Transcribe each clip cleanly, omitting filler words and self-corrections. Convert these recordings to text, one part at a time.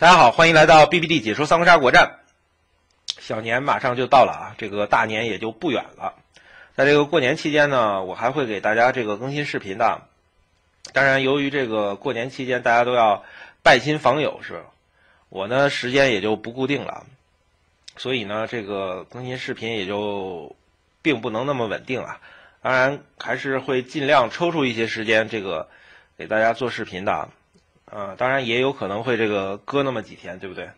大家好，欢迎来到 BBD 解说三国杀国战。小年马上就到了啊，这个大年也就不远了。在这个过年期间呢，我还会给大家这个更新视频的。当然，由于这个过年期间大家都要拜亲访友，是吧？我呢时间也就不固定了，所以呢这个更新视频也就并不能那么稳定啊。当然还是会尽量抽出一些时间，这个给大家做视频的。 当然也有可能会这个搁那么几天，对不对？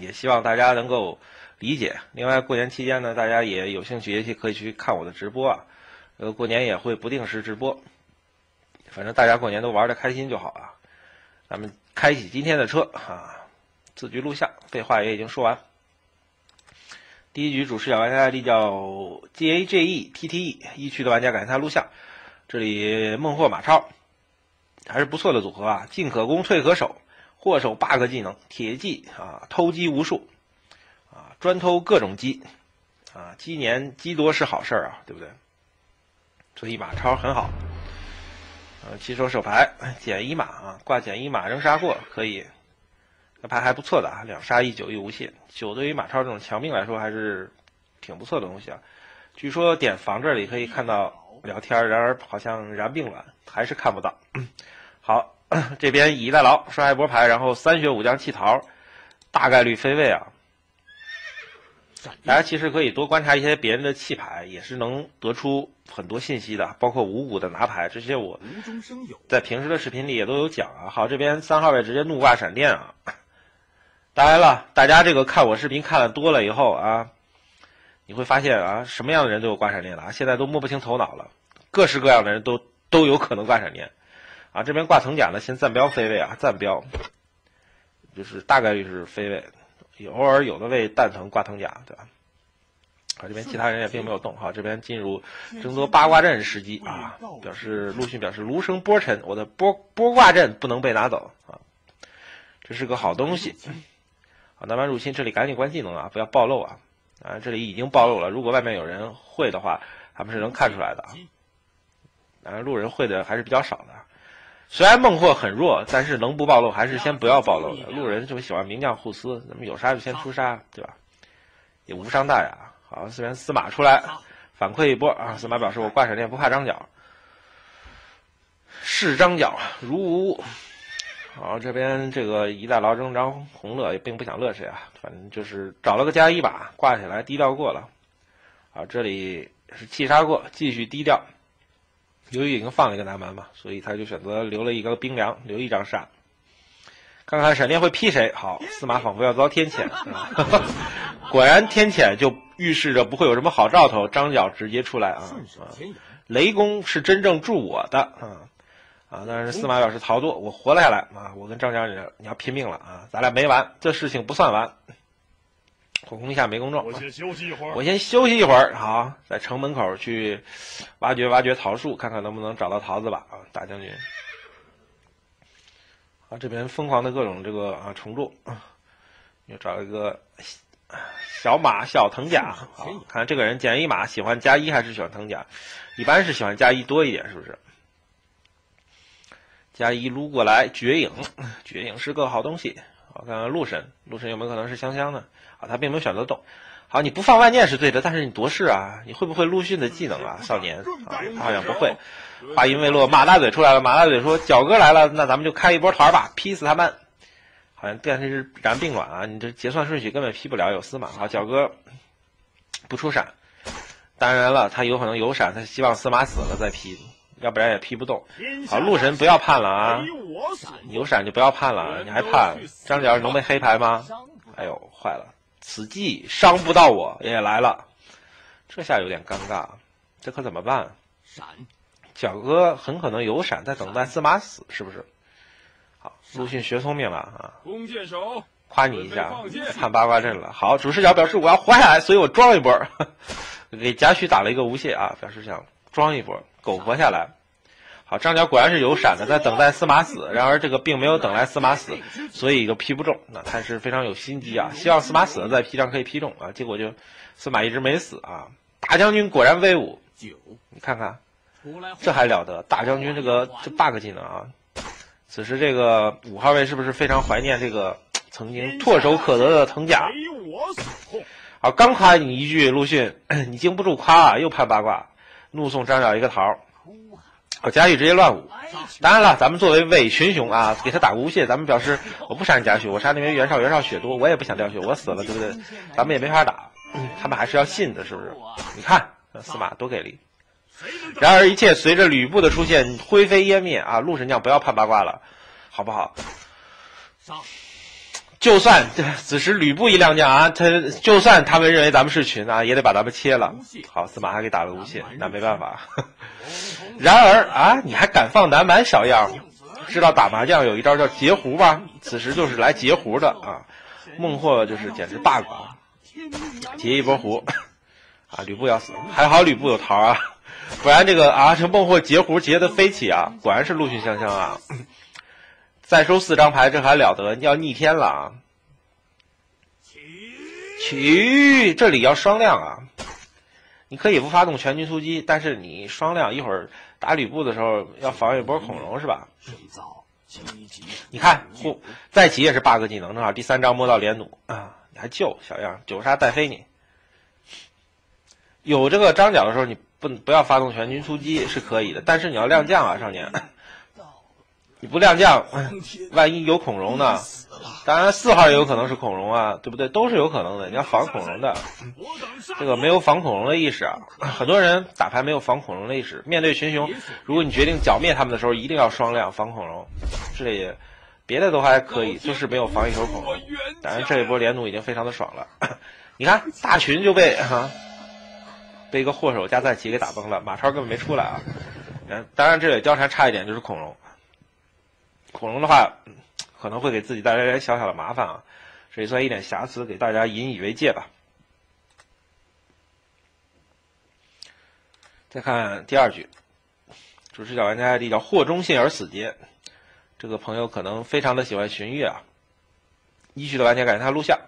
也希望大家能够理解。另外，过年期间呢，大家也有兴趣，也许可以去看我的直播啊。过年也会不定时直播，反正大家过年都玩的开心就好啊。咱们开启今天的车啊，自局录像，废话也已经说完。第一局主视角玩家 ID 叫 GAGETTE， 一区的玩家感谢他录像。这里孟获马超。 还是不错的组合啊！进可攻，退可守，获手 bug 技能，铁骑啊，偷鸡无数啊，专偷各种鸡啊，鸡年鸡多是好事儿啊，对不对？所以马超很好。起手手牌减一马啊，挂减一马扔杀过可以，这牌还不错的啊，两杀一九一无懈，九对于马超这种强兵来说还是挺不错的东西啊。据说点防这里可以看到聊天，然而好像然并卵还是看不到。 好，这边以逸待劳，刷一波牌，然后三血五将弃桃，大概率飞位啊。大家其实可以多观察一些别人的弃牌，也是能得出很多信息的，包括五五的拿牌，这些我在平时的视频里也都有讲啊。好，这边三号位直接怒挂闪电啊。当然了，大家这个看我视频看的多了以后啊，你会发现啊，什么样的人都有挂闪电了啊，现在都摸不清头脑了，各式各样的人都有可能挂闪电。 啊，这边挂藤甲呢，先暂标飞位啊，暂标，就是大概率是飞位，有偶尔有的位蛋疼挂藤甲，对吧？啊，这边其他人也并没有动，好，这边进入争夺八卦阵时机啊，表示陆逊表示卢生波沉，我的波卦阵不能被拿走啊，这是个好东西。啊，南蛮入侵，这里赶紧关技能啊，不要暴露啊！啊，这里已经暴露了，如果外面有人会的话，他们是能看出来的啊。啊，路人会的还是比较少的。 虽然孟获很弱，但是能不暴露还是先不要暴露的。路人就喜欢名将互撕，咱们有杀就先出杀，对吧？也无伤大雅。好，这边司马出来反馈一波啊！司马表示我挂闪电不怕张角，视张角如无物。好，这边这个一代劳扔张红乐也并不想乐谁啊，反正就是找了个加一把挂起来，低调过了。啊，这里是弃杀过，继续低调。 由于已经放了一个南蛮嘛，所以他就选择留了一个兵粮，留一张杀，看看闪电会劈谁。好，司马仿佛要遭天谴，果然天谴就预示着不会有什么好兆头。张角直接出来啊，雷公是真正助我的啊！但是司马表示逃脱，我活了下来啊！我跟张角你要拼命了啊！咱俩没完，这事情不算完。我攻一下没攻中，我先休息一会儿。好，在城门口去挖掘桃树，看看能不能找到桃子吧。啊，大将军。啊，这边疯狂的各种这个啊虫蛀，又找了一个小马小藤甲。好，看这个人减一马喜欢加一还是喜欢藤甲？一般是喜欢加一多一点，是不是？加一撸过来，绝影，绝影是个好东西。 我看看陆神有没有可能是香香的啊？他并没有选择动。好，你不放万念是对的，但是你夺势啊，你会不会陆逊的技能啊，少年啊？他好像不会。话音未落，马大嘴出来了。马大嘴说：“角哥来了，那咱们就开一波团吧，劈死他们。”好像但是然并卵啊，你这结算顺序根本劈不了，有司马啊。角哥不出闪，当然了，他有可能有闪，他希望司马死了再劈。 要不然也劈不动。好，陆神不要判了啊！有闪就不要判了，你还判？张角能被黑牌吗？哎呦，坏了！此计伤不到我也来了，这下有点尴尬，这可怎么办？角哥很可能有闪，在等待司马死，是不是？好，陆逊学聪明了啊！弓箭手，夸你一下，判八卦阵了。好，主视角表示我要活下来，所以我装一波，给贾诩打了一个无懈啊，表示想装一波。 苟活下来，好，张角果然是有闪的，在等待司马死。然而这个并没有等来司马死，所以就劈不中。那他是非常有心机啊，希望司马死了再劈，这样可以劈中啊。结果就司马一直没死啊。大将军果然威武，你看看，这还了得！大将军这 bug 技能啊，此时这个五号位是不是非常怀念这个曾经唾手可得的藤甲？好，刚夸你一句，陆逊，你经不住夸啊，又攀八卦，怒送张淼一个桃。好，贾诩直接乱舞。当然了，咱们作为伪群雄啊，给他打无懈，咱们表示我不杀你贾诩，我杀那边袁绍，袁绍血多，我也不想掉血，我死了，对不对？咱们也没法打，他们还是要信的，是不是？你看司马多给力。然而一切随着吕布的出现灰飞烟灭啊！陆神将不要攀八卦了，好不好？就算此时吕布一踉跄啊，就算他们认为咱们是群啊，也得把咱们切了。好，司马还给打了无懈，那没办法。然而啊，你还敢放南蛮小样？知道打麻将有一招叫截胡吧？此时就是来截胡的啊！孟获就是简直 bug 啊，截一波胡啊！吕布要死，还好吕布有桃啊。不然这个啊，这孟获截胡截的飞起啊，果然是陆逊相向啊！再收4张牌，这还了得？要逆天了啊！取这里要双亮啊！你可以不发动全军突击，但是你双亮一会儿打吕布的时候要防一波恐龙是吧？你看，再起也是 bug 技能，正好第3张摸到连弩啊，你还救小样，九杀带飞你。有这个张角的时候你。不要发动全军突击是可以的，但是你要亮将啊，少年！你不亮将，万一有恐龙呢？当然4号也有可能是恐龙啊，对不对？都是有可能的。你要防恐龙的，这个没有防恐龙的意识啊。很多人打牌没有防恐龙的意识。面对群雄，如果你决定剿灭他们的时候，一定要双亮防恐龙。这里别的都还可以，就是没有防一头恐龙。当然这一波连弩已经非常的爽了。你看大群就被啊。被一个祸首加赞旗给打崩了，马超根本没出来啊！当然，这里貂蝉差一点就是恐龙。恐龙的话，可能会给自己带来点小小的麻烦啊，所以算一点瑕疵，给大家引以为戒吧。再看第2局，主视角玩家 ID 叫“祸中信而死结”，这个朋友可能非常的喜欢荀彧啊。1局的玩家感谢他录像。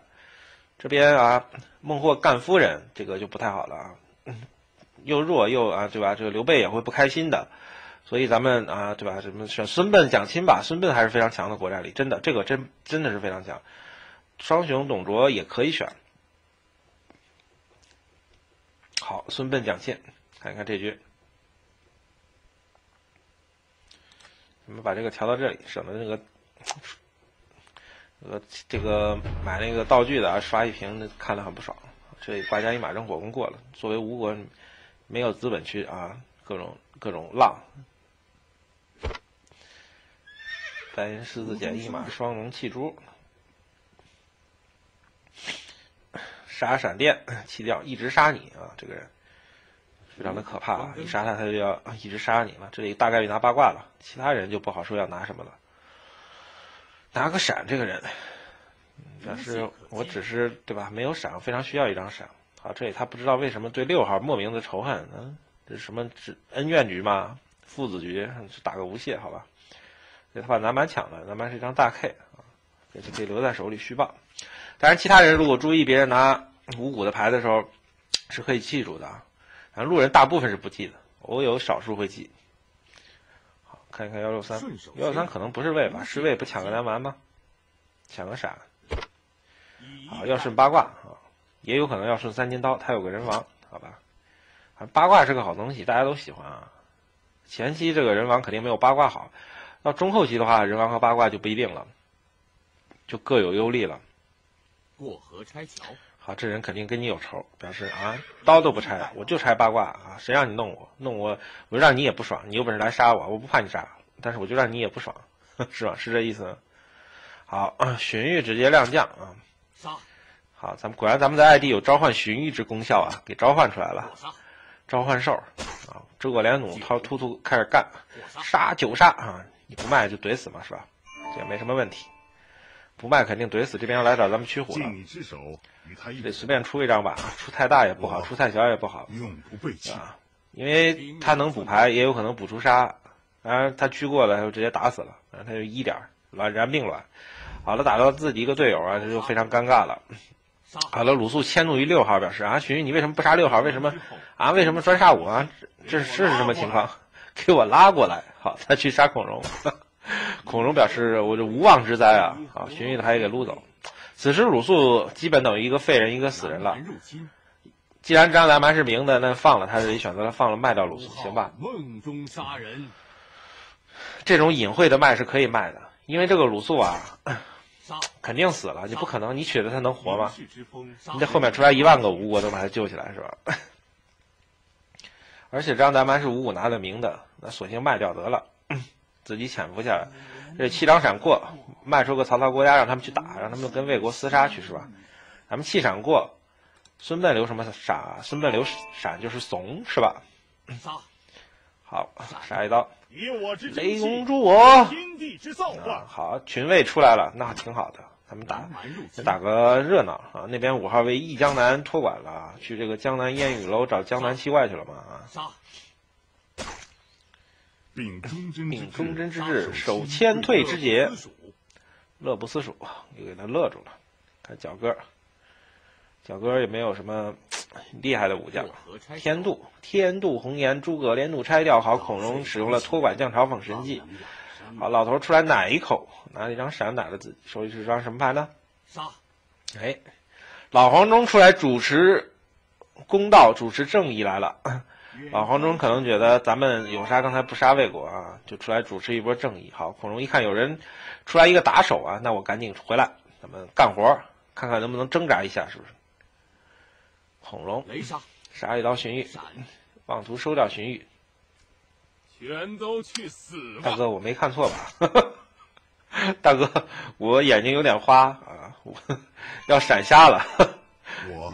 这边啊，孟获干夫人，这个就不太好了啊。又弱又啊，对吧？这个刘备也会不开心的，所以咱们啊，对吧？什么选孙膑蒋钦吧，孙膑还是非常强的国战力，真的，这个真的是非常强。双雄董卓也可以选。好，孙膑蒋钦，看一看这局，咱们把这个调到这里，省得那个买那个道具的啊，刷一屏看得很不爽。这瓜家一马扔火攻过了，作为吴国没有资本去啊，各种浪。白银狮子锏一马双龙弃珠，杀闪电弃掉，一直杀你啊，这个人非常的可怕啊！一杀他就要一直杀你了，这里大概率拿八卦了，其他人就不好说要拿什么了。拿个闪，这个人。但是我只是对吧？没有闪，非常需要一张闪。好，这里他不知道为什么对6号莫名的仇恨，这是什么恩怨局吗？父子局，打个无懈，好吧？他把南蛮抢了，南蛮是一张大 K 啊，也就可以留在手里虚报。当然，其他人如果注意别人拿五谷的牌的时候，是可以记住的啊。反正路人大部分是不记的，偶有少数会记。好，看一看163，163可能不是魏吧？是魏不抢个南蛮吗？抢个闪。好，要顺八卦啊，也有可能要顺3尖刀，他有个人王，好吧？八卦是个好东西，大家都喜欢啊。前期这个人王肯定没有八卦好，到中后期的话，人王和八卦就不一定了，就各有优劣了。过河拆桥。好，这人肯定跟你有仇，表示啊，刀都不拆，我就拆八卦啊！谁让你弄我？弄我，我就让你也不爽。你有本事来杀我，我不怕你杀，但是我就让你也不爽，是吧？是这意思。好，荀彧直接亮将啊。好，咱们的 ID 有召唤荀彧之功效啊，给召唤出来了，召唤兽啊，诸葛连弩掏突突开始干，杀9杀啊，你不卖就怼死嘛，是吧？这没什么问题，不卖肯定怼死。这边要来找咱们驱虎了，得随便出一张吧，出太大也不好，出太小也不好，啊，因为他能补牌，也有可能补出杀，当然他驱过了他就直接打死了，然后他就1点燃并卵。好了，打到自己一个队友啊，这就非常尴尬了。好了，鲁肃迁怒于6号，表示啊，荀彧你为什么不杀6号？为什么专杀我啊？这是什么情况？给我拉过来！好，他去杀恐龙，孔融表示我这无妄之灾啊！啊，荀彧的还给撸走。此时鲁肃基本等于一个废人一个死人了。既然张南蛮是明的，那放了他也选择了放了卖掉鲁肃，行吧？梦中杀人，这种隐晦的卖是可以卖的，因为这个鲁肃啊，肯定死了，你不可能你娶了他能活吗？你这后面出来10000个吴国都把他救起来是吧？而且张南蛮是五股拿的明的，那索性卖掉得了，自己潜伏下来。这弃党闪过，卖出个曹操国家，让他们去打，让他们跟魏国厮杀去是吧？咱们弃闪过，孙膑留什么闪？孙膑留闪就是怂是吧？好，杀一刀，雷公助我。好，群卫出来了，那挺好的，他们打个热闹啊！那边5号卫羿江南托管了，去这个江南烟雨楼找江南七怪去了嘛啊！秉忠贞之志，守谦退之节，乐不思蜀，又给他乐住了。看角哥，角哥也没有什么厉害的武将。天度红颜诸葛连弩拆掉。好，孔融使用了托管将嘲讽神技。好，老头出来奶一口，拿了一张闪打了自己，手里是张什么牌呢？哎，老黄忠出来主持公道，主持正义来了。老黄忠可能觉得咱们有杀刚才不杀魏国啊，就出来主持一波正义。好，孔融一看有人出来一个打手啊，那我赶紧回来，咱们干活，看看能不能挣扎一下，是不是？孔融杀一刀荀彧，妄图收掉荀彧。全都去死！大哥，我没看错吧？大哥，我眼睛有点花啊，我要闪瞎了。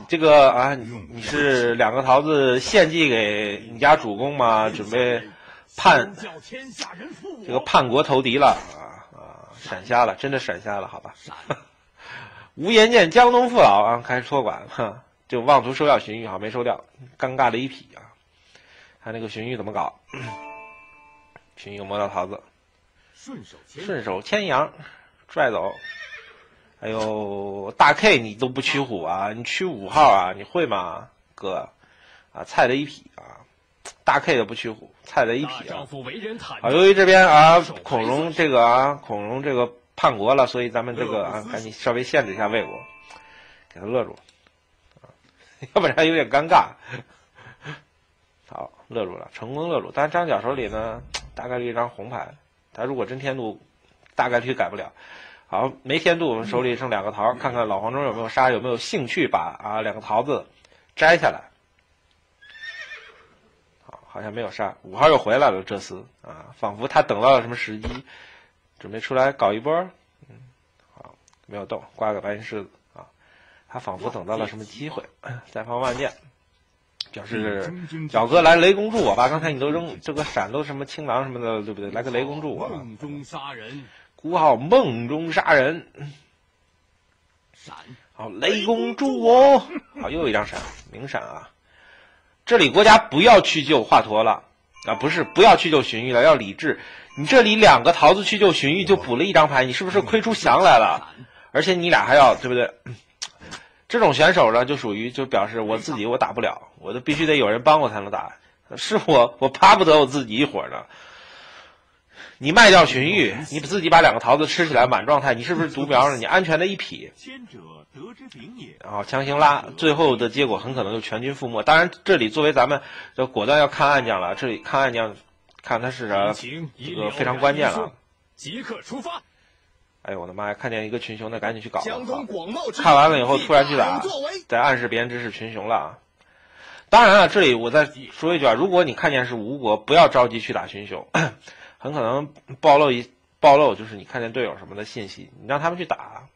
这个啊，你是两个桃子献祭给你家主公吗？准备叛这个叛国投敌了啊！闪瞎了，真的闪瞎了，好吧？无颜见江东父老啊，开始托管了，就妄图收掉荀彧，好没收掉，尴尬的一匹啊！看那个荀彧怎么搞。荀彧摸到桃子，顺手牵羊，拽走。哎呦，大 K 你都不驱虎啊，你驱5号啊，你会吗，哥？啊，菜的一匹啊，大 K 都不驱虎，菜的一匹啊。好，由于这边啊，孔融这个叛国了，所以咱们这个啊，赶紧稍微限制一下魏国，给他勒住，要不然有点尴尬。好，勒住了，成功勒住。但张角手里呢，大概率一张红牌。他如果真天度，大概率改不了。好，没天度，我们手里剩两个桃，看看老黄忠有没有杀，有没有兴趣把啊两个桃子摘下来。好，好像没有杀。5号又回来了，这厮啊，仿佛他等到了什么时机，准备出来搞一波。嗯，好，没有动，挂个白云狮子啊，他仿佛等到了什么机会，再放万箭。表示角哥来雷公助我吧，刚才你都扔这个闪都什么青狼什么的，对不对？来个雷公助我吧。梦中杀人，5号梦中杀人，闪好雷公助我，好又一张闪，明闪啊！这里国家不要去救华佗了啊，不是不要去救荀彧了，要理智。你这里两个桃子去救荀彧就补了一张牌，你是不是亏出翔来了？而且你俩还要对不对？这种选手呢，就属于就表示我自己我打不了，我都必须得有人帮我才能打，是我巴不得我自己一伙呢。你卖掉荀彧，你自己把两个桃子吃起来满状态，你是不是独苗呢？你安全的一匹。然后强行拉，最后的结果很可能就全军覆没。当然，这里作为咱们就果断要看暗将了，这里看暗将，看他是这个非常关键了。即刻出发。哎呦我的妈呀！看见一个群雄的，赶紧去搞了。看完了以后，突然去打，在暗示别人这是群雄了啊！当然了，这里我再说一句啊，如果你看见是吴国，不要着急去打群雄，很可能暴露就是你看见队友什么的信息，你让他们去打，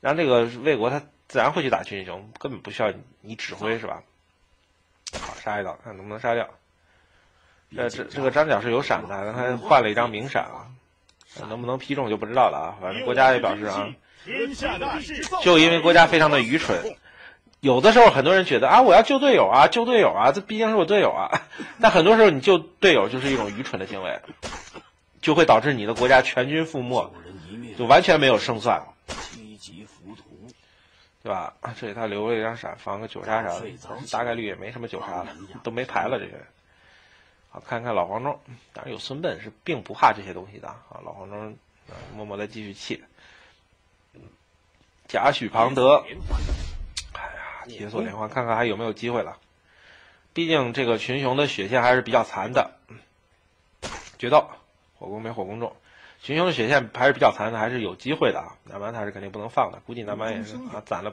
让这个魏国他自然会去打群雄，根本不需要你指挥是吧？好，杀一刀，看能不能杀掉。这个张角是有闪的，他换了一张明闪啊。能不能劈中就不知道了啊！反正国家也表示啊，就因为国家非常的愚蠢，有的时候很多人觉得啊，我要救队友啊，这毕竟是我队友啊。但很多时候你救队友就是一种愚蠢的行为，就会导致你的国家全军覆没，就完全没有胜算，对吧？这里他留了一张闪，防个9杀啥的，大概率也没什么9杀了，都没牌了这些人。啊，看看老黄忠，当然有孙膑是并不怕这些东西的啊。老黄忠默默的继续气。贾诩、庞德，哎呀，铁索连环，看看还有没有机会了。毕竟这个群雄的血线还是比较残的，决斗火攻没火攻中，群雄的血线还是比较残的，还是有机会的啊。南蛮他是肯定不能放的，估计南蛮也是啊，攒了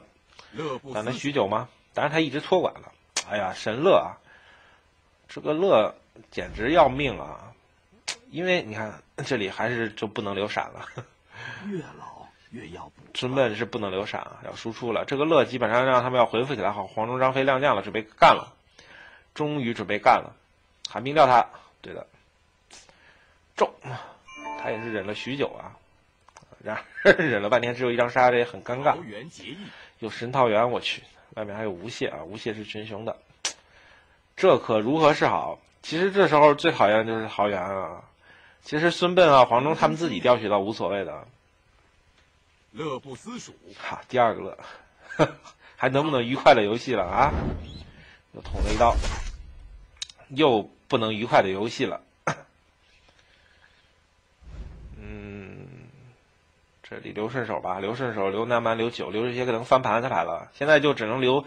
许久吗？当然他一直托管了。哎呀，神乐啊，这个乐简直要命啊！因为你看这里还是就不能留闪了。月老。越要不孙膑是不能留闪啊，要输出了。这个乐基本上让他们要回复起来。好，黄忠、张飞亮了，准备干了，终于准备干了。寒冰吊他，对的，中。他也是忍了许久啊，然而忍了半天，只有一张杀，这也很尴尬。有神桃园，我去，外面还有吴谢啊，吴谢是群雄的，这可如何是好？其实这时候最讨厌的就是桃园啊。其实孙膑啊、黄忠他们自己调取到无所谓的。乐不思蜀，哈，第二个乐，还能不能愉快的游戏了啊？又捅了一刀，又不能愉快的游戏了。嗯，这里留顺手吧，留顺手，留南蛮，留九，留这些个能翻盘的牌了。现在就只能留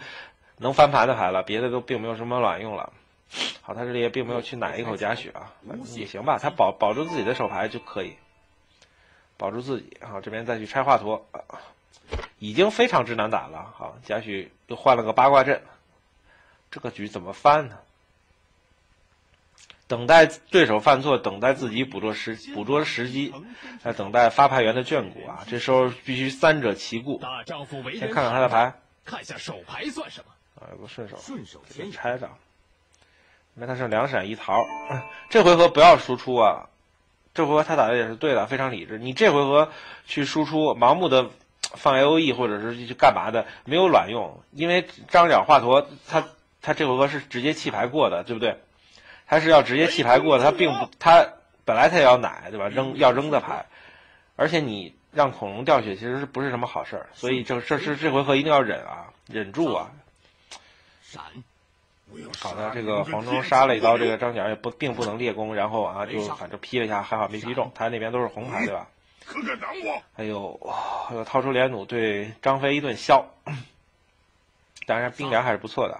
能翻盘的牌了，别的都并没有什么卵用了。好，他这里也并没有去奶一口贾诩啊，反正也行吧，他保住自己的手牌就可以。保住自己啊！这边再去拆华佗、已经非常之难打了。好，贾诩又换了个八卦阵，这个局怎么翻呢？等待对手犯错，等待自己捕捉时机，再等待发牌员的眷顾啊！这时候必须三者齐顾。先看看他的牌，看下手牌算什么啊？有个顺手先拆的，那他剩两闪一桃，这回合不要输出啊！这回合他打的也是对的，非常理智。你这回合去输出，盲目的放 AOE 或者是去干嘛的，没有卵用。因为张角、华佗，他这回合是直接弃牌过的，对不对？他是要直接弃牌过的，他并不，他本来他也要奶，对吧？要扔的牌，而且你让恐龙掉血，其实是不是什么好事儿？所以这回合一定要忍啊，忍住啊！好的，这个黄忠杀了一刀，这个张角也并不能列攻，然后啊就反正劈了一下，还好没劈中。他那边都是红牌，对吧？可敢挡我？哎呦，掏出连弩对张飞一顿削。当然冰凉还是不错的。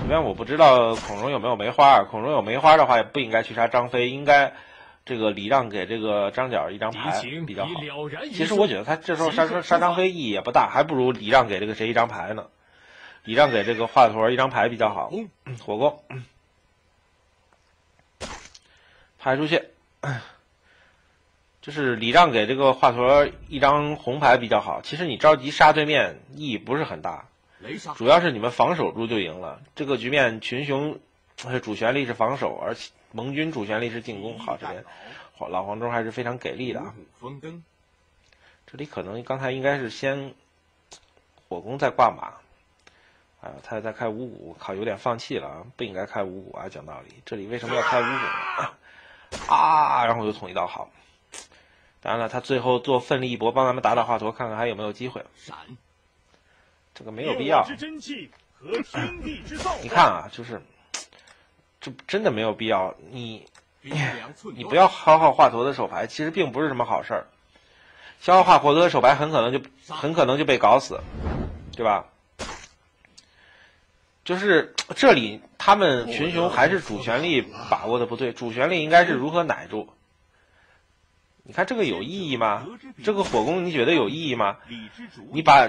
这边我不知道孔融有没有梅花，孔融有梅花的话也不应该去杀张飞，应该这个礼让给这个张角一张牌比较好。其实我觉得他这时候杀张飞意义也不大，还不如礼让给这个谁一张牌呢。礼让给这个华佗一张牌比较好，火攻，拍出去，就是礼让给这个华佗一张红牌比较好。其实你着急杀对面意义不是很大，主要是你们防守住就赢了。这个局面群雄主旋律是防守，而盟军主旋律是进攻。好，这边老黄忠还是非常给力的啊。这里可能刚才应该是先火攻再挂马。哎呀，他在开五谷，靠，有点放弃了啊！不应该开五谷啊，讲道理，这里为什么要开五谷呢？啊，然后我就捅一刀，好。当然了，他最后做奋力一搏，帮咱们打打华佗，看看还有没有机会。这个没有必要。你看啊，就是，这真的没有必要。你不要消耗华佗的手牌，其实并不是什么好事儿。消耗华佗的手牌，很可能就被搞死，对吧？就是这里他们群雄还是主旋律把握的不对，主旋律应该是如何奶住。你看这个有意义吗？这个火攻你觉得有意义吗？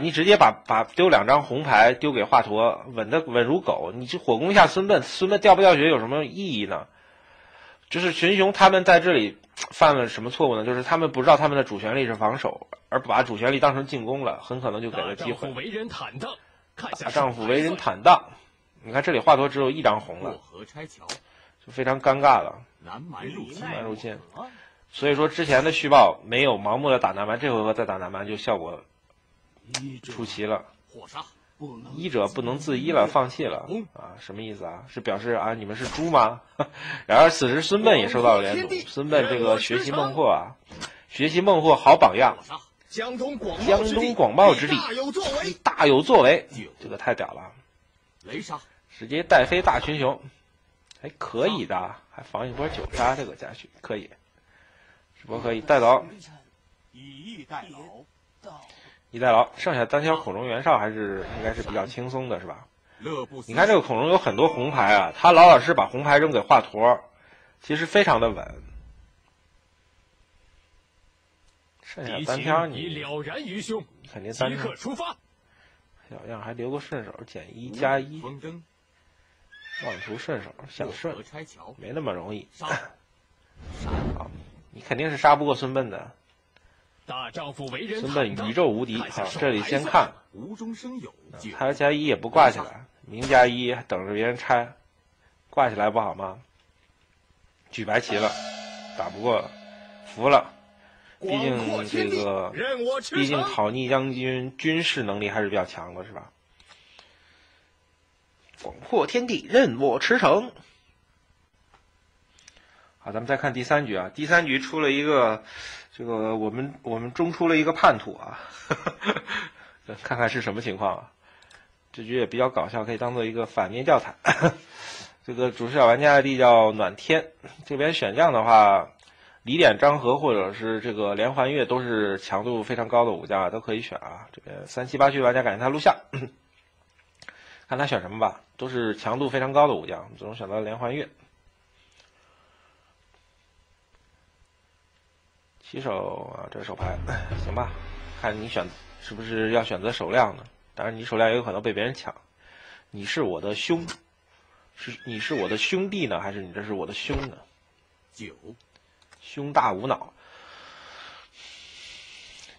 你直接把丢两张红牌丢给华佗，稳如狗，你去火攻一下孙膑，孙膑掉不掉血有什么意义呢？就是群雄他们在这里犯了什么错误呢？就是他们不知道他们的主旋律是防守，而把主旋律当成进攻了，很可能就给了机会。大丈夫为人坦荡。你看这里华佗只有一张红了，就非常尴尬了。南蛮入侵，所以说之前的续报没有盲目的打南蛮，这回合再打南蛮就效果出奇了。医者不能自医了，放弃了啊？什么意思啊？是表示啊你们是猪吗？然而此时孙膑也受到了连弩，孙膑这个学习孟获啊，学习孟获好榜样。江东广袤之地，大有作为，这个太屌了！直接带飞大群雄，还可以的。还防一波九杀，这个家具可以，直播可以代劳，一代劳，剩下单挑孔融袁绍还是应该是比较轻松的，是吧？你看这个孔融有很多红牌啊，他老老实把红牌扔给华佗，其实非常的稳。剩下单挑你肯定单挑，小样还留个顺手，减一加一。 妄图顺手想顺，没那么容易。好，你肯定是杀不过孙膑的。孙膑宇宙无敌。好，这里先看。他要加一也不挂起来，明加一等着别人拆，挂起来不好吗？举白旗了，打不过了，服了。毕竟讨逆将军军事能力还是比较强的，是吧？ 广阔天地，任我驰骋。好，咱们再看第三局啊。第三局出了一个，这个我们中出了一个叛徒啊，看看是什么情况啊。这局也比较搞笑，可以当做一个反面教材。这个主视角玩家 ID 叫暖天，这边选将的话，李典、张合或者是这个连环月都是强度非常高的武将，都可以选啊。这边3、7、8区玩家感谢他录像。看他选什么吧，都是强度非常高的武将，最终选到连环月。起手啊，这是手牌，行吧？看你选是不是要选择手量呢？当然，你手量也有可能被别人抢。你是我的兄，你是我的兄弟呢，还是你这是我的兄呢？九，胸大无脑。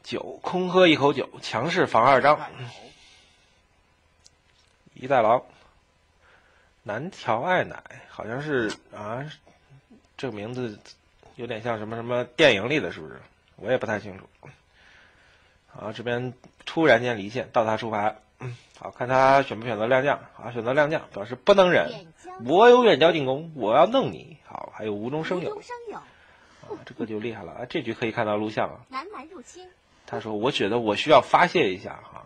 九，空喝一口酒，强势防2张。 一代劳，南条爱乃好像是啊，这个名字有点像什么什么电影里的，是不是？我也不太清楚。啊，这边突然间离线，到他出牌，好看他选不选择亮将？好，选择亮将，表示不能忍，我有远交近攻，我要弄你。好，还有无中生有，啊，这个就厉害了啊！这局可以看到录像啊。他说：“我觉得我需要发泄一下哈。”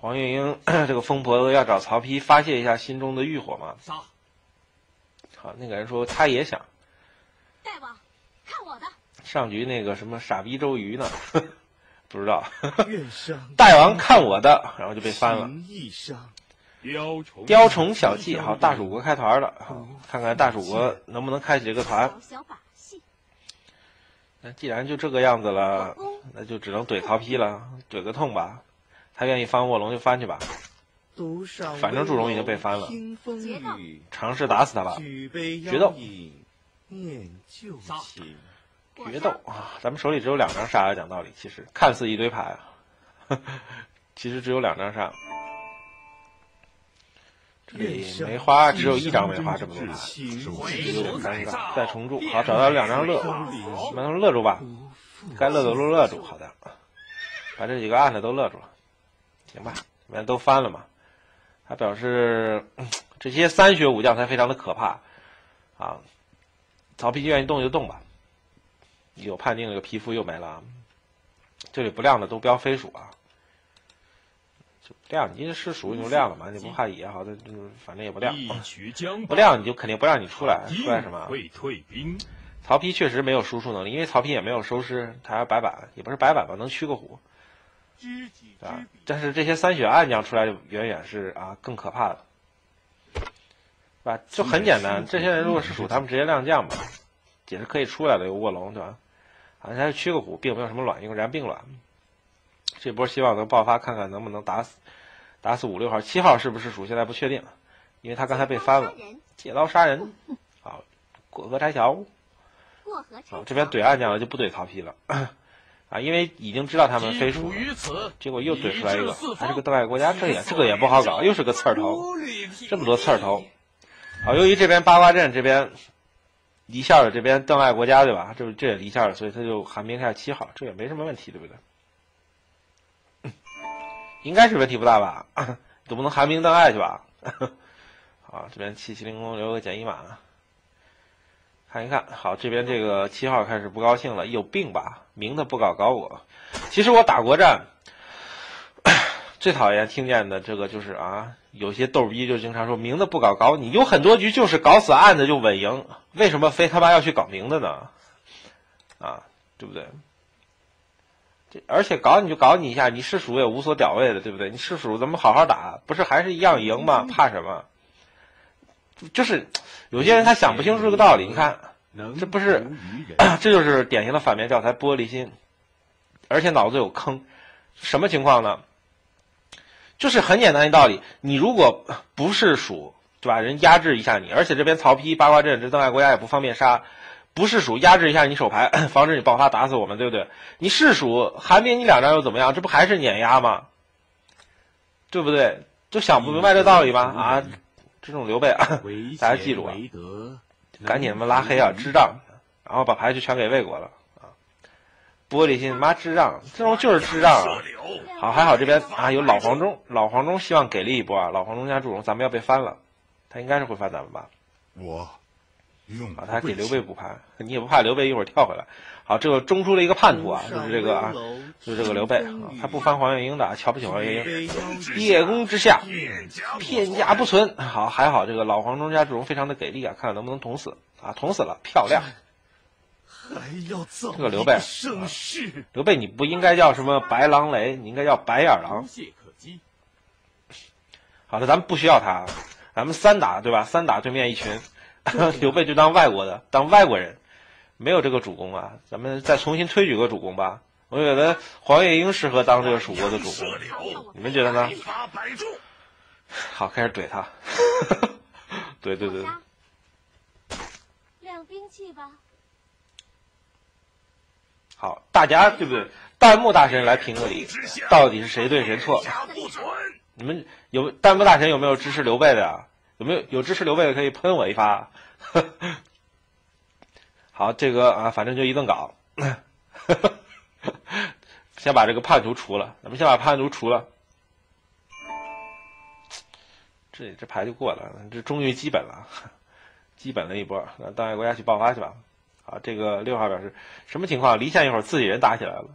黄月英这个疯婆子要找曹丕发泄一下心中的欲火嘛？好，那个人说他也想。大王，看我的！上局那个什么傻逼周瑜呢？不知道。大王看我的，然后就被翻了。雕虫小技，好，大蜀国开团了，看看大蜀国能不能开启这个团。那既然就这个样子了，那就只能怼曹丕了，怼个痛吧。 他愿意翻卧龙就翻去吧，反正祝融已经被翻了，尝试打死他吧。决斗，决斗啊！咱们手里只有2张杀啊，讲道理，其实看似一堆牌啊，其实只有2张杀。这里梅花只有1张梅花，这么多牌，尴尬。再重注，好，找到2张乐，把他们乐住吧，该乐的都乐住，好的，把这几个暗的都乐住了。 行吧，你们都翻了嘛？他表示、这些3学武将才非常的可怕啊！曹丕愿意动就动吧，有判定这个皮肤又没了啊！这里不亮的都标飞鼠啊，就不亮，你是鼠你就亮了嘛，你不怕野好的，反正也不亮，不亮你就肯定不让你出来，出来什么？曹丕确实没有输出能力，因为曹丕也没有收尸，他要白板也不是白板吧，能驱个虎。 啊！但是这些3血暗将出来就远远是啊更可怕的，对吧？就很简单，这些人如果是属，他们直接亮将嘛，也是可以出来的。有卧龙对吧？好像还是驱个虎，并没有什么卵用，然并卵。这波希望能爆发，看看能不能打死5、6号，7号是不是属？现在不确定，因为他刚才被翻了。借刀杀人，好，过河拆桥。好，这边怼暗将了，就不怼曹丕了。 啊，因为已经知道他们非属，结果又怼出来一个，还是个对外国家，这个也不好搞，又是个刺儿头，这么多刺儿头。好，由于这边八卦阵这边离线了，这边对外国家对吧？这也离线了，所以他就寒冰下7号，这也没什么问题，对不对？应该是问题不大吧？总不能寒冰断爱去吧？好，这边7700留个减1码。 看一看，好，这边这个7号开始不高兴了，有病吧？明的不搞搞我。其实我打国战最讨厌听见的这个就是啊，有些逗逼就经常说明的不搞搞你，有很多局就是搞死暗的就稳赢，为什么非他妈要去搞明的呢？啊，对不对？这而且搞你就搞你一下，你是属也无所屌位的，对不对？你是属咱们好好打，不是还是一样赢吗？怕什么？就是有些人他想不清楚这个道理，你看，这不是，这就是典型的反面教材，玻璃心，而且脑子有坑，什么情况呢？就是很简单的道理，你如果不是属，对吧？人压制一下你，而且这边曹丕八卦阵，这邓艾国家也不方便杀，不是属压制一下你手牌，防止你爆发打死我们，对不对？你是属寒冰你两张又怎么样？这不还是碾压吗？对不对？就想不明白这道理吗？啊，这种刘备，大家记住啊，赶紧他妈拉黑啊，智障，然后把牌就全给魏国了。玻璃心，妈智障，这种就是智障啊！好，还好这边啊有老黄忠，老黄忠希望给力一波啊！老黄忠家祝融，咱们要被翻了，他应该是会翻咱们吧？我用啊，他给刘备补盘，你也不怕刘备一会儿跳回来？好，这个中出了一个叛徒啊，就是这个啊，就是这个刘备啊，他不翻黄月英的，瞧不起黄月英。叶公之下，片甲不存。好，还好这个老黄忠家祝融非常的给力啊，看看能不能捅死啊！捅死了，漂亮。还要造这个刘备、啊，刘备你不应该叫什么白狼雷，你应该叫白眼狼。好了，咱们不需要他，咱们三打对吧？三打对面一群，刘备就当外国的，当外国人，没有这个主公啊。咱们再重新推举个主公吧。我觉得黄月英适合当这个蜀国的主公，你们觉得呢？好，开始怼他，对对对。亮兵器吧。好，大家对不对？弹幕大神来评个理，到底是谁对谁错？你们有弹幕大神有没有支持刘备的啊？有没有支持刘备的可以喷我一发？好，这个啊，反正就一顿搞，先把这个叛徒除了，咱们先把叛徒除了。这牌就过了，这终于基本了，基本了一波，那当外国家去爆发去吧。啊，这个六号表示什么情况？离线一会儿自己人打起来了，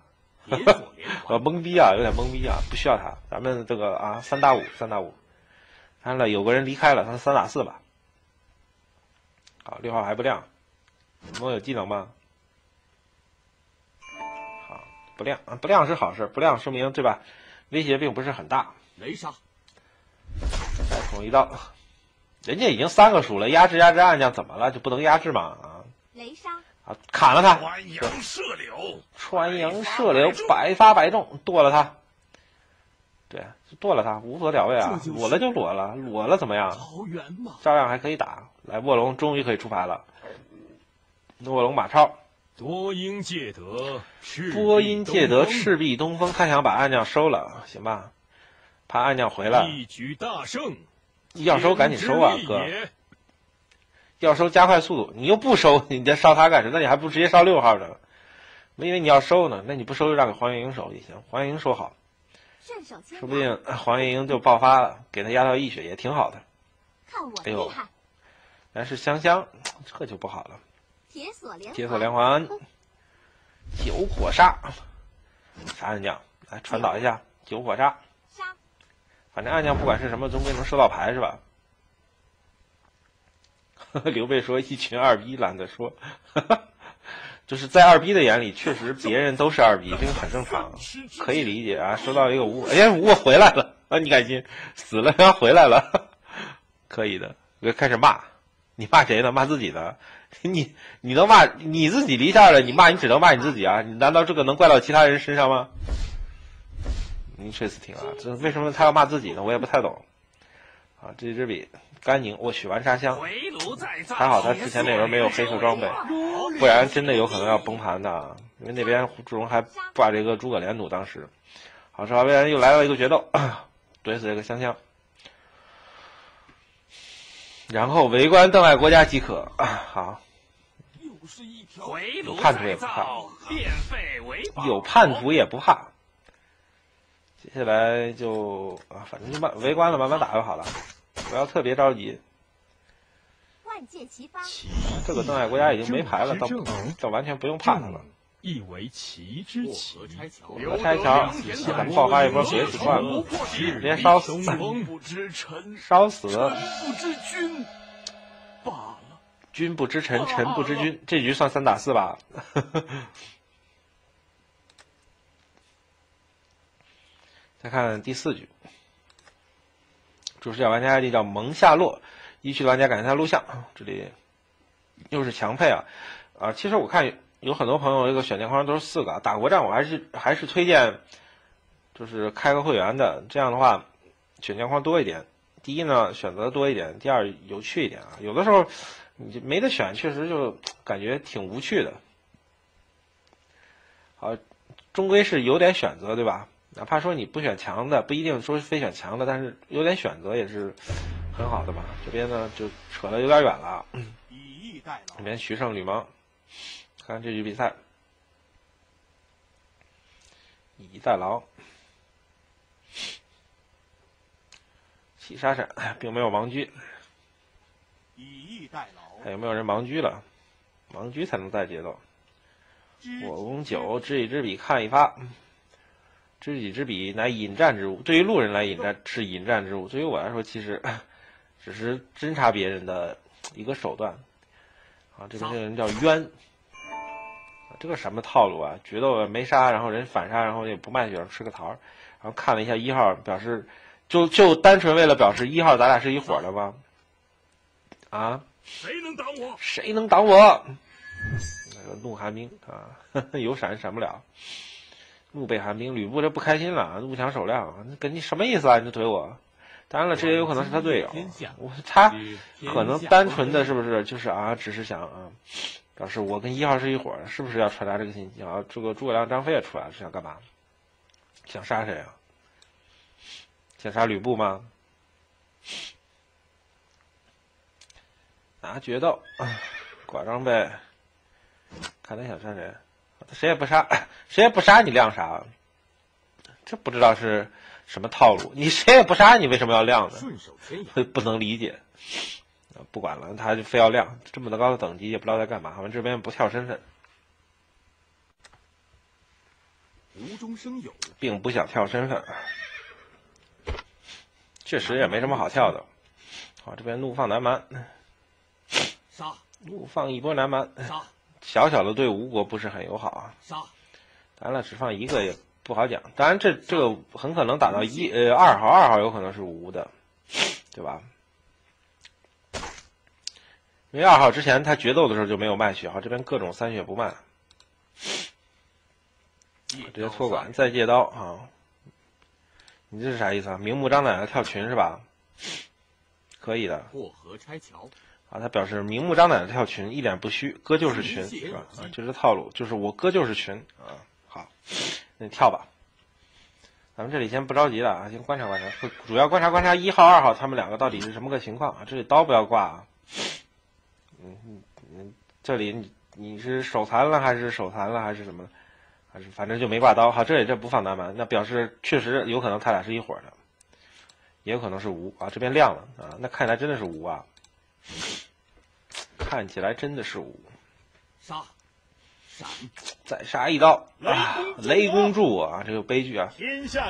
我懵逼啊，有点懵逼啊，不需要他，咱们这个啊三打五，三打五，看了有个人离开了，他三打四吧。好，六号还不亮，你们有技能吗？好，不亮啊，不亮是好事，不亮说明对吧？威胁并不是很大。没啥。再捅一刀，人家已经三个数了，压制压制暗将怎么了？就不能压制嘛啊？雷杀。啊！砍了他！穿杨射柳，穿杨射柳，百发百中，剁了他！对，剁了他，无所了谓啊！裸了就裸了，裸了怎么样？照样还可以打。来，卧龙终于可以出牌了。卧龙马超，播音借德，播音借德，赤壁东风。他想把暗将收了，行吧？怕暗将回来。一举大胜，要收赶紧收啊，哥！要收加快速度，你又不收，你再烧他干什么？那你还不直接烧六号呢？我以为你要收呢，那你不收就让给黄月英收也行，黄月英收好，说不定黄月英就爆发了，给他压到一血也挺好的。看我厉害！哎呦，但是香香这就不好了。铁锁连环，九火杀，啥暗将？来传导一下九火杀。反正暗将不管是什么，终归能收到牌是吧？刘备说：“一群二逼，懒得说。”就是在二逼的眼里，确实别人都是二逼，这个很正常，可以理解啊。收到一个吴，哎呀，吴回来了啊！你赶紧死了，他回来了，可以的。我就开始骂，你骂谁呢？骂自己的？你能骂你自己离线了？你骂你只能骂你自己啊！你难道这个能怪到其他人身上吗？你确实挺啊，这为什么他要骂自己呢？我也不太懂啊。这支笔。甘宁，我取完沙箱，还好他之前那轮没有黑色装备，不然真的有可能要崩盘的。因为那边祝融还把这个诸葛连弩，当时，好，少边又来到一个决斗，怼死这个香香，然后围观邓艾国家即可。好，有叛徒也不怕，有叛徒也不怕。接下来就啊，反正就慢围观了，慢慢打就好了。不要特别着急，这个邓艾国家已经没牌了，倒完全不用怕他了。亦为其之奇。过河拆桥，基本爆发一波别死段子，别烧死，烧死。君不知臣，臣不知君，这局算3打4吧。再看第4局，主视角玩家 ID 叫蒙夏洛，一区的玩家感谢他录像，这里又是强配啊！啊，其实我看有很多朋友这个选件框都是4个，打国战我还是推荐就是开个会员的，这样的话选件框多一点。第一呢，选择多一点；第二，有趣一点啊。有的时候你没得选，确实就感觉挺无趣的。好，终归是有点选择，对吧？哪怕说你不选强的，不一定说非选强的，但是有点选择也是很好的吧。这边呢就扯得有点远了。这边徐胜、吕蒙，看这局比赛，以逸待劳。七杀闪，并没有盲狙。以逸待劳。还有没有人盲狙了？盲狙才能带节奏。我攻9，知己知彼，看一发。知己知彼乃引战之物，对于路人来引战是引战之物，对于我来说其实只是侦察别人的一个手段。啊，这边这个人叫冤。啊，这个什么套路啊？决斗没杀，然后人反杀，然后也不卖血，吃个桃。然后看了一下1号，表示就单纯为了表示1号咱俩是一伙的吗？啊？谁能挡我？谁能挡我？那个怒寒冰啊，有闪闪不了。怒被寒冰，吕布这不开心了，怒抢手量，跟你什么意思啊？你就怼我？当然了，这也有可能是他队友，他可能单纯的是不是就是啊，只是想啊，表示我跟1号是一伙的，是不是要传达这个信息啊？这个诸葛亮、张飞也出来了，是想干嘛？想杀谁啊？想杀吕布吗？拿决斗，寡张呗，看他想杀谁，谁也不杀，谁也不杀你亮啥？这不知道是什么套路？你谁也不杀，你为什么要亮呢？不能理解。不管了，他就非要亮，这么高的等级也不知道在干嘛。我们这边不跳身份，无中生有，并不想跳身份。确实也没什么好跳的。好，这边怒放南蛮，杀！怒放一波南蛮，杀！小的对吴国不是很友好啊，杀！当然了，只放一个也不好讲。当然这个很可能打到2号，2号有可能是吴的，对吧？因为2号之前他决斗的时候就没有卖血，好，这边各种3血不卖，直接托管再借刀啊。你这是啥意思啊？明目张胆的跳群是吧？可以的。过河拆桥啊，他表示明目张胆的跳群，一脸不虚，哥就是群，是吧？啊，就是套路，就是我哥就是群啊。好，那你跳吧。咱们这里先不着急了啊，先观察观察，主要观察1号、2号他们两个到底是什么个情况啊？这里刀不要挂啊。这里你是手残了还是什么？反正就没挂刀，好，这不放南蛮，那表示确实有可能他俩是一伙的，也有可能是吴啊，这边亮了啊，那看起来真的是吴啊，看起来真的是吴，杀，闪，再杀一刀啊，雷公柱啊，这个悲剧啊，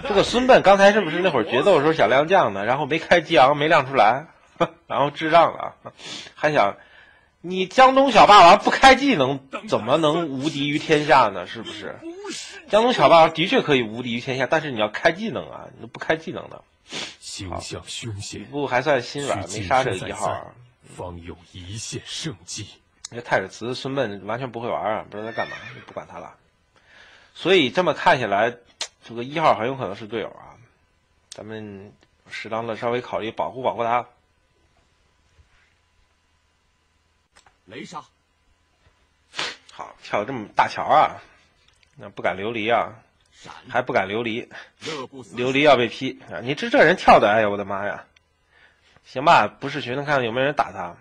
这个孙贲刚才是不是那会儿决斗的时候想亮将呢，然后没开激昂没亮出来，然后智障了，还想。你江东小霸王不开技能，怎么能无敌于天下呢？是不是？江东小霸王的确可以无敌于天下，但是你要开技能啊，你都不开技能的。形象凶险，吕布还算心软，没杀这1号，方有一线胜机。那太史慈、孙贲完全不会玩啊，不知道在干嘛，不管他了。所以这么看起来，这个1号很有可能是队友啊，咱们适当的稍微考虑保护他。雷杀，好，跳这么大桥啊，那不敢流离啊，还不敢流离，流离要被劈啊！你这人跳的，哎呀，我的妈呀！行吧，不是群，能看看有没有人打他。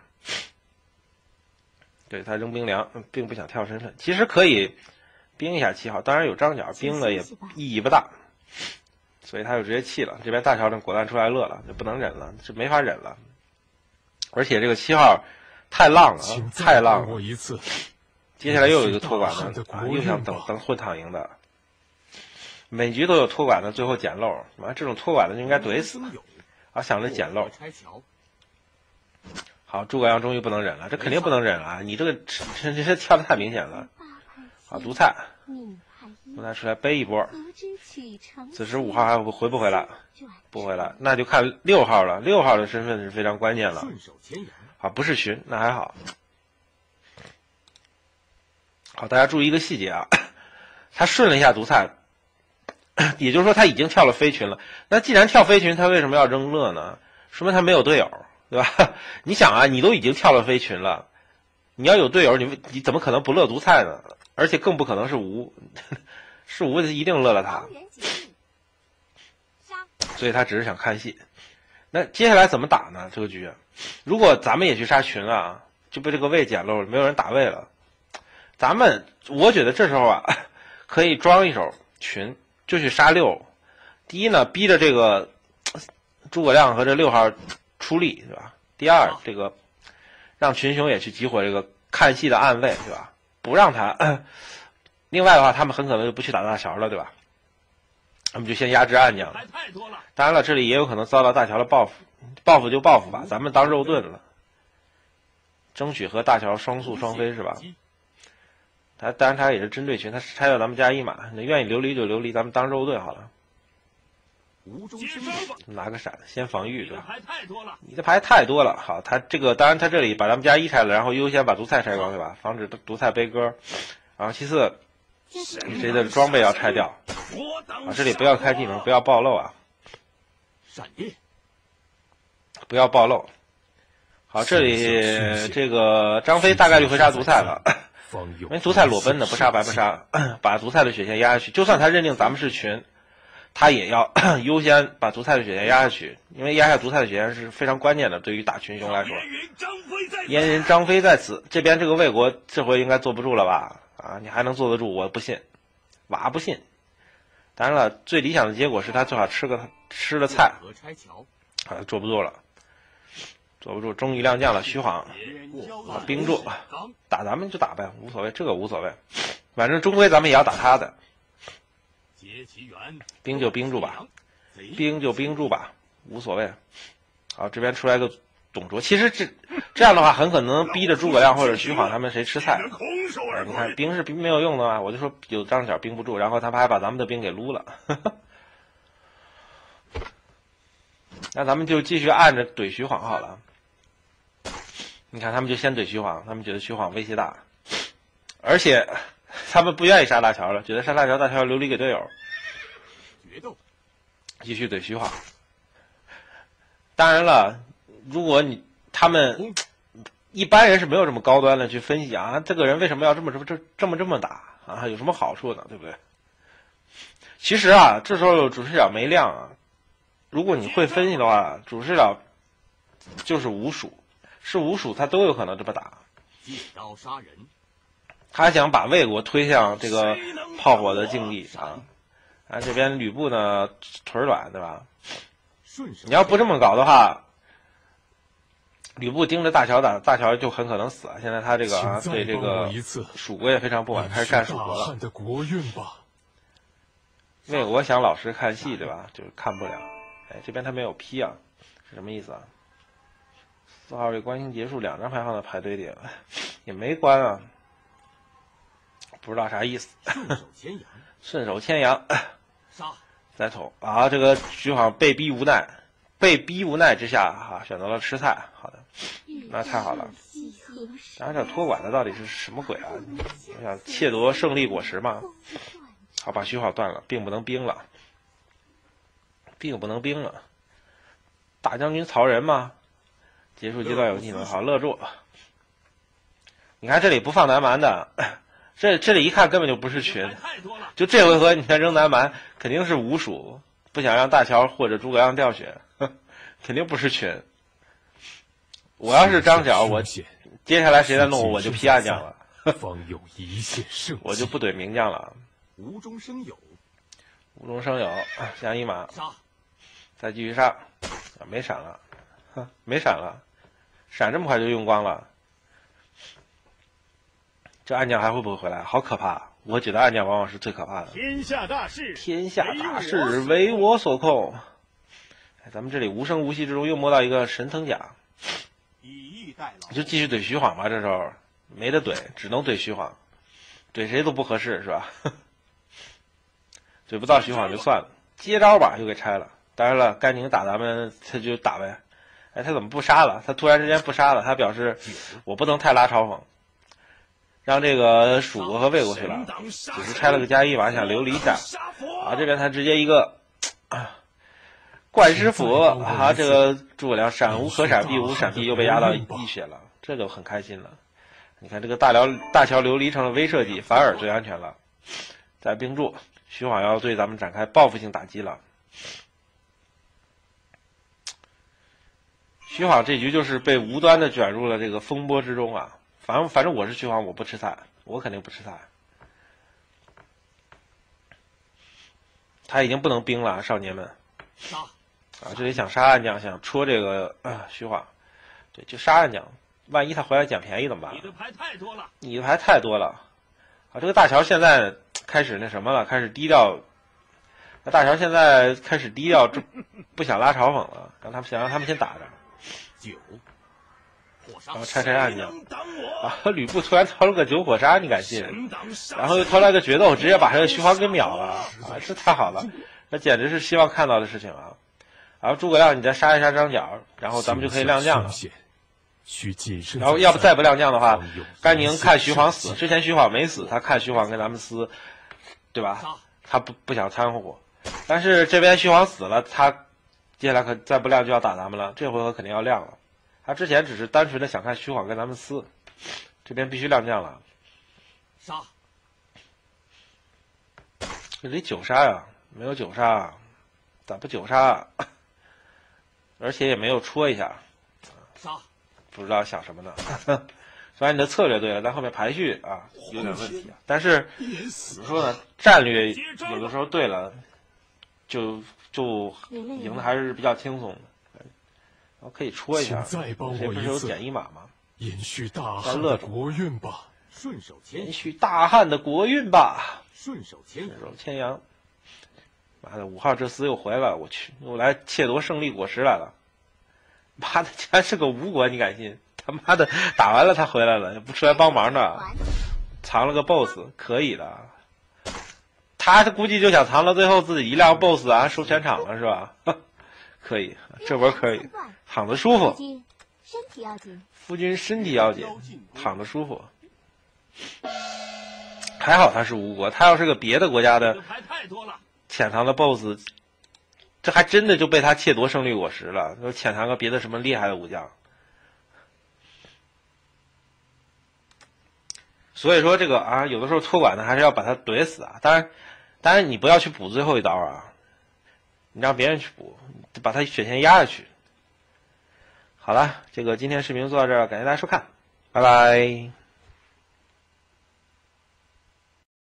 对他扔冰凉，并不想跳身份，其实可以冰一下7号，当然有张角，冰了也意义不大，所以他就直接弃了。这边大乔正果断出来乐了，就不能忍了，这没法忍了，而且这个7号。太浪了，太浪了！接下来又有一个托管的，又想等混躺赢的，每局都有托管的，最后捡漏，妈这种托管的就应该怼死，啊想着捡漏。好，诸葛亮终于不能忍了，这肯定不能忍了，你这个这跳的太明显了。好，独菜，独菜出来背一波。此时5号还回不回来？不回来，那就看6号了。6号的身份是非常关键了。好，不是巡，那还好。好，大家注意一个细节啊，他顺了一下独菜，也就是说他已经跳了飞群了。那既然跳飞群，他为什么要扔乐呢？说明他没有队友，对吧？你想啊，你都已经跳了飞群了，你要有队友，你怎么可能不乐独菜呢？而且更不可能是无，是无一定乐了他。所以他只是想看戏。那接下来怎么打呢？这个局，如果咱们也去杀群啊，就被这个位捡漏了，没有人打位了。咱们我觉得这时候啊，可以装一手群，就去杀6。第一呢，逼着这个诸葛亮和这6号出力，对吧？第二，这个让群雄也去激活这个看戏的暗卫，对吧？不让他。另外的话，他们很可能就不去打大桥了，对吧？他们就先压制暗将。当然了，这里也有可能遭到大桥的报复，报复就报复吧，咱们当肉盾了，争取和大桥双宿双飞，是吧？他当然他也是针对群，他拆掉咱们加一码，你愿意流离就流离，咱们当肉盾好了。拿个闪，先防御，对吧？你的牌太多了。好，他这个当然他这里把咱们加一拆了，然后优先把独菜拆光，对吧？防止独菜背歌。然后其次，谁的装备要拆掉？啊，这里不要开技能，不要暴露啊！不要暴露。好，这里这个张飞大概率回杀独菜了。因为独菜裸奔的，不杀白不杀，把独菜的血线压下去。就算他认定咱们是群，他也要优先把独菜的血线压下去，因为压下独菜的血线是非常关键的，对于打群雄来说。燕人张飞在此，这边这个魏国这回应该坐不住了吧？啊，你还能坐得住？我不信，娃不信。当然了，最理想的结果是他最好吃了菜，好像坐不住了。坐不住，终于亮将了。徐晃，冰住，打咱们就打呗，无所谓，这个无所谓，反正终归咱们也要打他的。冰就冰住吧，冰就冰住吧，无所谓。好，这边出来个董卓，其实这样的话，很可能逼着诸葛亮或者徐晃他们谁吃菜。你看，冰是冰没有用的嘛，我就说有张角冰不住，然后他们还把咱们的兵给撸了。呵呵，那咱们就继续按着怼徐晃好了。你看，他们就先怼徐晃，他们觉得徐晃威胁大，而且他们不愿意杀大乔了，觉得杀大乔，大乔流离给队友。决斗，继续怼徐晃。当然了，如果他们一般人是没有这么高端的去分析啊，这个人为什么要这么打啊？有什么好处呢？对不对？其实啊，这时候主视角没亮啊。如果你会分析的话，主视角就是吴蜀，是吴蜀他都有可能这么打。借刀杀人，他想把魏国推向这个炮火的境地啊！啊，这边吕布呢腿软，对吧？你要不这么搞的话，吕布盯着大乔打，大乔就很可能死啊！现在他这个啊，对这个蜀国也非常不满，开始干蜀国了。魏国想老实看戏，对吧？就是看不了。哎，这边他没有批啊，是什么意思啊？4号这关心结束，2张牌放在牌堆里了，也没关啊。不知道啥意思，顺手牵羊，再捅啊！这个徐晃被逼无奈之下啊，选择了吃菜。好的，那太好了。然后这托管的到底是什么鬼啊？我想窃夺胜利果实吗？好，把徐晃断了，并不能兵了，并不能兵了。大将军曹仁吗？结束阶段有技能，好乐住。你看这里不放南蛮的。这里一看根本就不是群，就这回合你看扔南蛮肯定是吴蜀，不想让大乔或者诸葛亮掉血，肯定不是群。我要是张角，我接下来谁再弄我就批暗将了，我就不怼名将了。无中生有，无中生有，加一码，再继续杀，没闪了，没闪了，闪这么快就用光了。这案件还会不会回来？好可怕！我觉得案件往往是最可怕的。天下大事，唯我所控。咱们这里无声无息之中又摸到一个神藤甲，以逸待劳，就继续怼徐晃吧。这时候没得怼，只能怼徐晃，怼谁都不合适，是吧？怼不到徐晃就算了，接招吧，又给拆了。当然了，甘宁打咱们，他就打呗。哎，他怎么不杀了？他突然之间不杀了，他表示我不能太拉嘲讽，让这个蜀国和魏国去了，只是拆了个加一嘛，想留离一下。啊，这边他直接一个。啊怪师傅啊，这个诸葛亮闪无可闪，避无闪避，又被压到一血了，这就很开心了。你看这个大桥流离成了微设计，反而最安全了。在并住，徐晃要对咱们展开报复性打击了。徐晃这局就是被无端的卷入了这个风波之中啊！反正我是徐晃，我不吃菜，我肯定不吃菜。他已经不能兵了，少年们。啊，这里想杀暗将，想戳这个徐晃，对，就杀暗将。万一他回来捡便宜怎么办？你的牌太多了。啊，这个大乔现在开始那什么了，开始低调。那大乔现在开始低调，不想拉嘲讽了，让他们先打着。然后拆开暗将，啊，吕布突然掏了个九火杀，你敢信？然后又掏了个决斗，直接把这个徐晃给秒了。啊，这太好了，那简直是希望看到的事情啊！然后诸葛亮，你再杀一杀张角，然后咱们就可以亮将了。然后要不再不亮将的话，甘宁看徐晃死，之前徐晃没死，他看徐晃跟咱们撕，对吧？他不想掺和，但是这边徐晃死了，他接下来可再不亮就要打咱们了，这回合肯定要亮了。他之前只是单纯的想看徐晃跟咱们撕，这边必须亮将了。杀！这里九杀呀、啊，没有九杀，咋不九杀？而且也没有戳一下，不知道想什么呢。虽然你的策略对了，但后面排序啊有点问题。但是怎么说呢，战略有的时候对了，就赢的还是比较轻松的。然后可以戳一下，这不是有减一码吗？延续大汉的国运吧，顺手牵羊。妈的，五号这厮又回来了，我去，又来窃夺胜利果实来了。妈的，竟然是个吴国，你敢信？他妈的，打完了他回来了，也不出来帮忙呢，藏了个 boss， 可以的。他估计就想藏到最后自己一辆 boss 啊，收全场了是吧？可以，这波可以，躺着舒服。夫君身体要紧，躺着舒服。还好他是吴国，他要是个别的国家的潜藏的 boss。这还真的就被他窃夺胜利果实了，就潜藏个别的什么厉害的武将。所以说这个啊，有的时候托管呢还是要把他怼死啊。当然你不要去补最后一刀啊，你让别人去补，把他血线压下去。好了，这个今天视频做到这儿，感谢大家收看，拜拜。